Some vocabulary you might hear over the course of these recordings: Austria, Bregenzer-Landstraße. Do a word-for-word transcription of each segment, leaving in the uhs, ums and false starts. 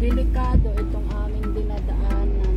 delikado itong aming dinadaanan.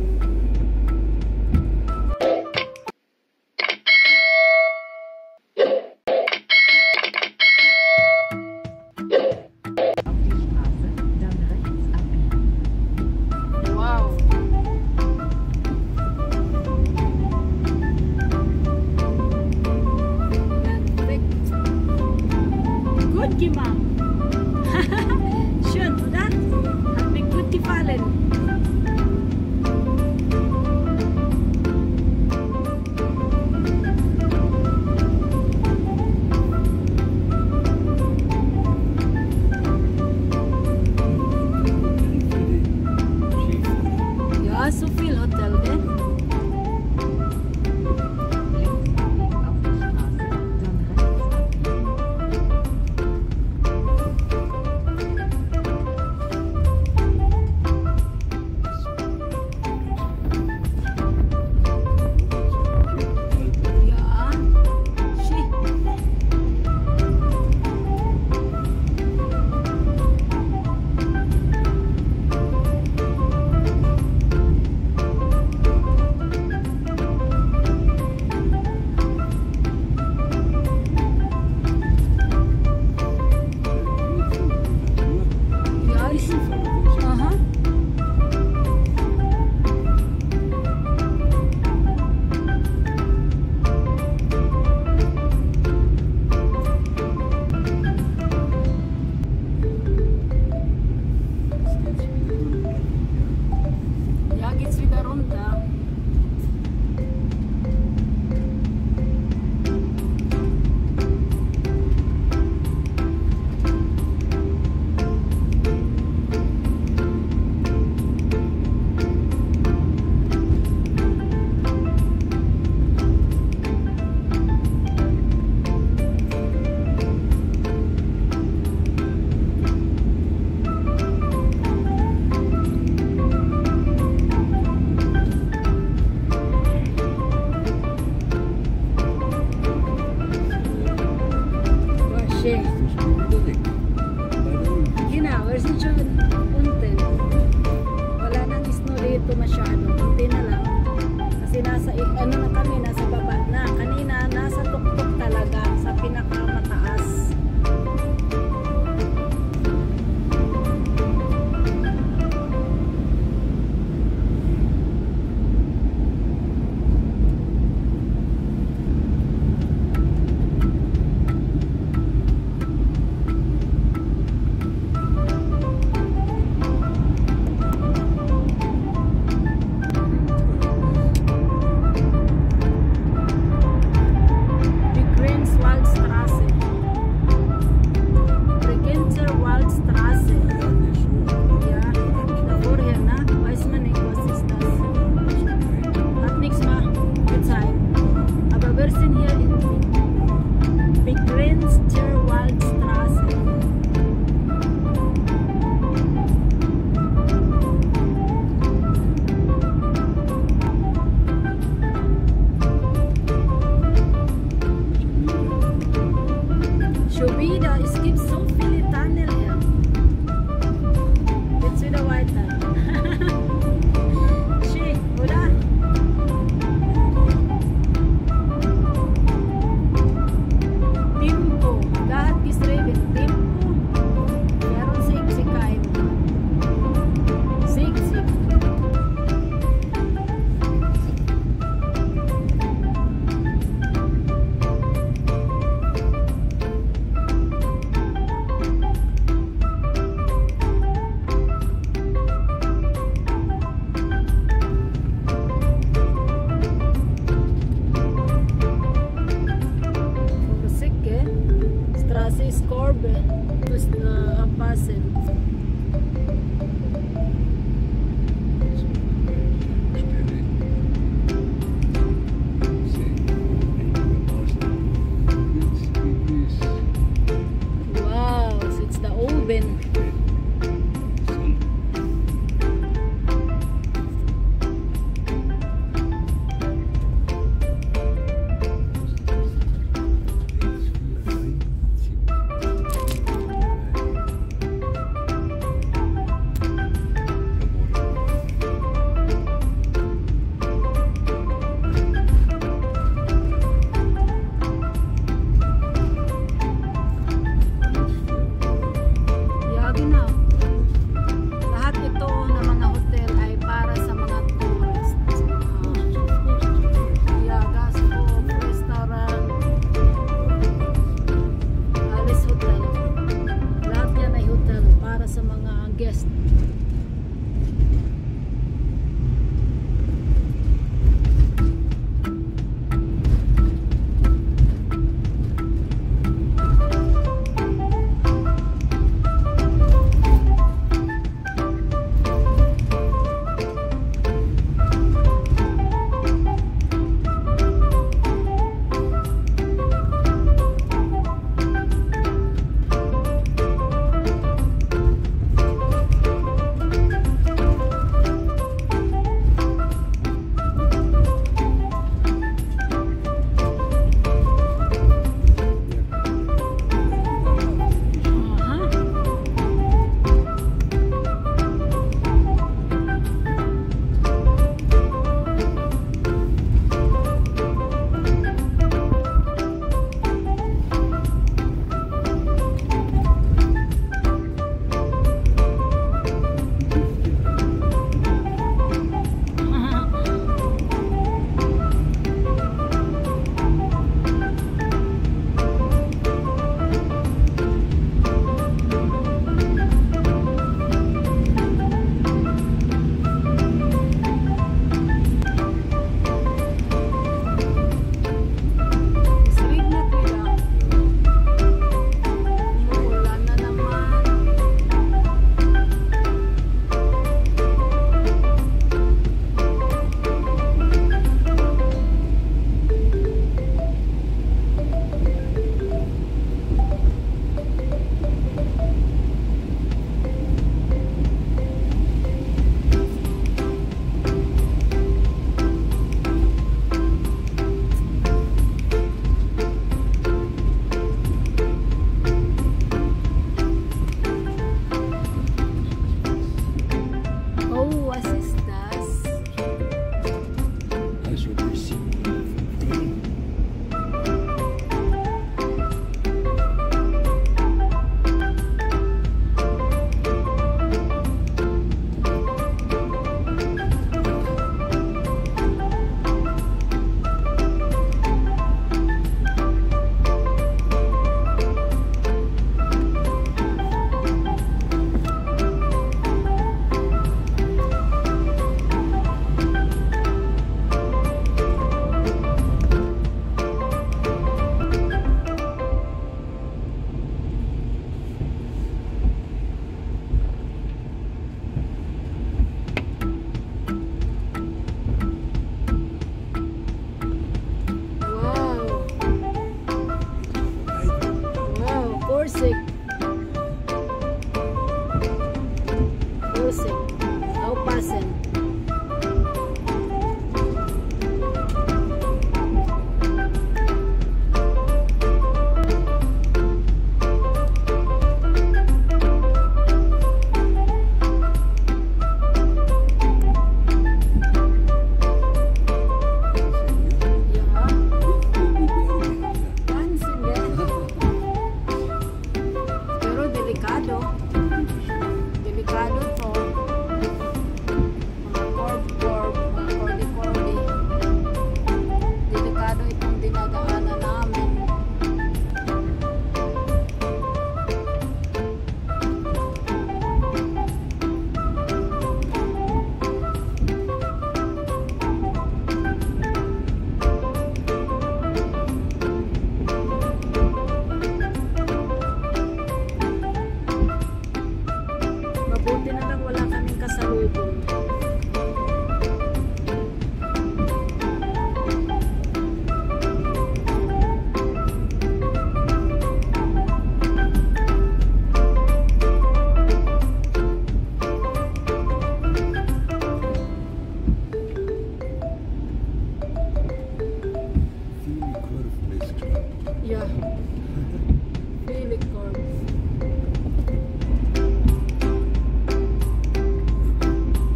guessed.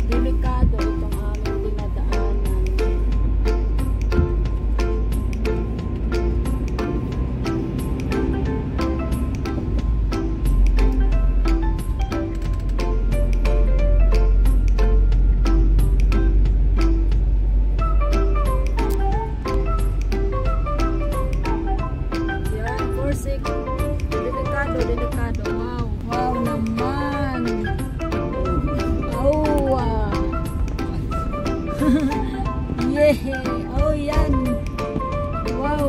They Oh yan. Wow.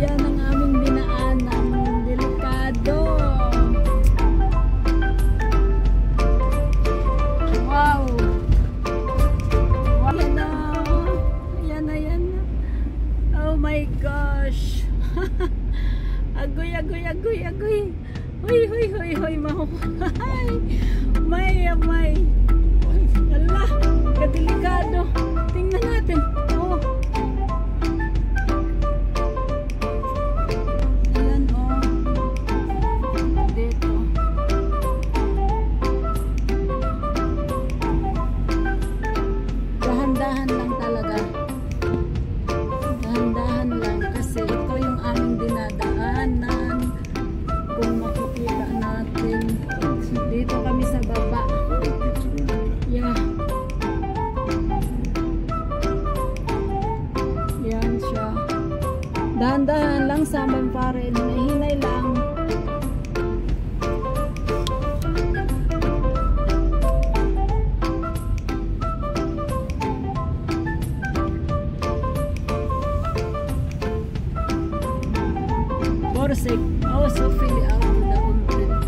Yan ang aming binaan ng delikado. Wow. Wow na. Yan na yan. Oh my gosh. Agoy agoy agoy agoy. Hoy hoy hoy hoy mahuhay. May may. Ala, kadelikado. Tingnan natin. Oh. Ayan, oh. Dito. Dahan-dahan lang talaga. Dahan-dahan lang kasi ito yung aming dinadaanan. Kung makikita natin, dito kami sa baba. Yeah. Yan siya. Dahan-dahan lang sa amin pa rin. Mahinay lang. Borsig. Oh, so feel out with the umbrella.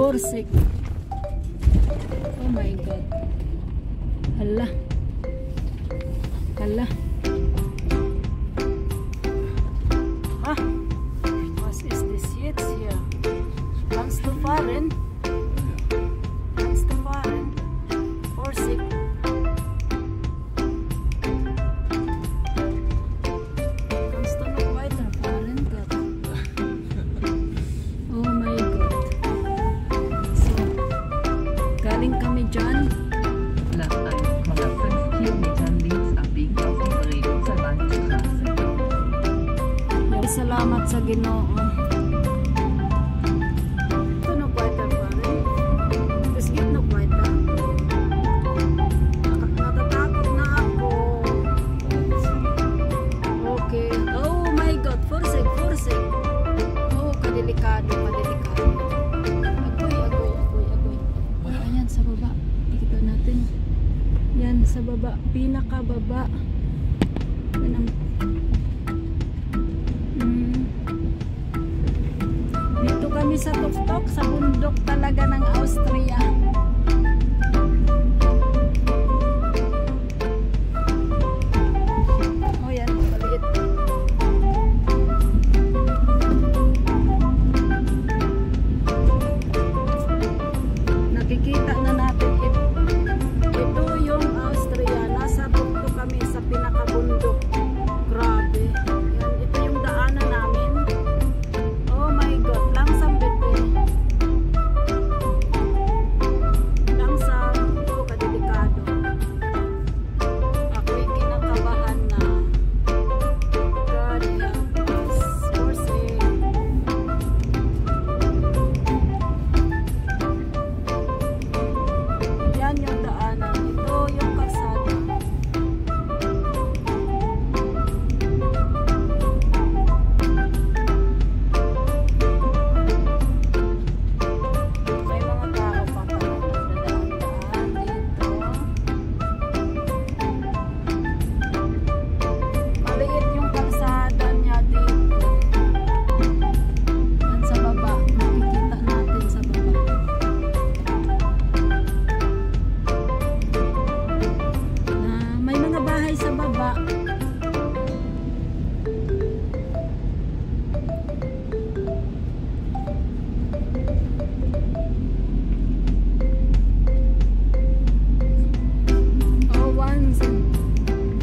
Borsig. Oh my God. Hala. Hala. Ah. What is this yet here? Langs to Fahren. Langs to Fahren. Borsig. Langs to no weiter Fahren. Oh my God. Galing kami dyan. Mga five kilometers links abbieg auf die Bregenzer-Landstraße. Salamat sa Ginoo. Ito na kweta pa rin. Biskit na kweta. Natatakot na ako. Okay. Oh my God. Forsig, forsig. Oh, kadelikado, kadelikado. Sa baba, ikita natin yan sa baba, pinakababa yan ang mm. dito kami sa tuktok sa bundok talaga ng Austria.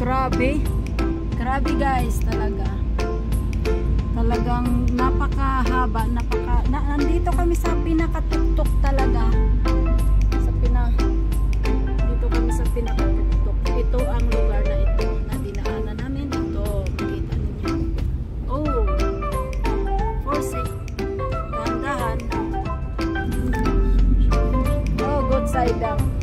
Grabe, grabe guys talaga. Talagang napakahaba, napaka na, nandito kami sa pinakatuktok talaga. Sa Welcome.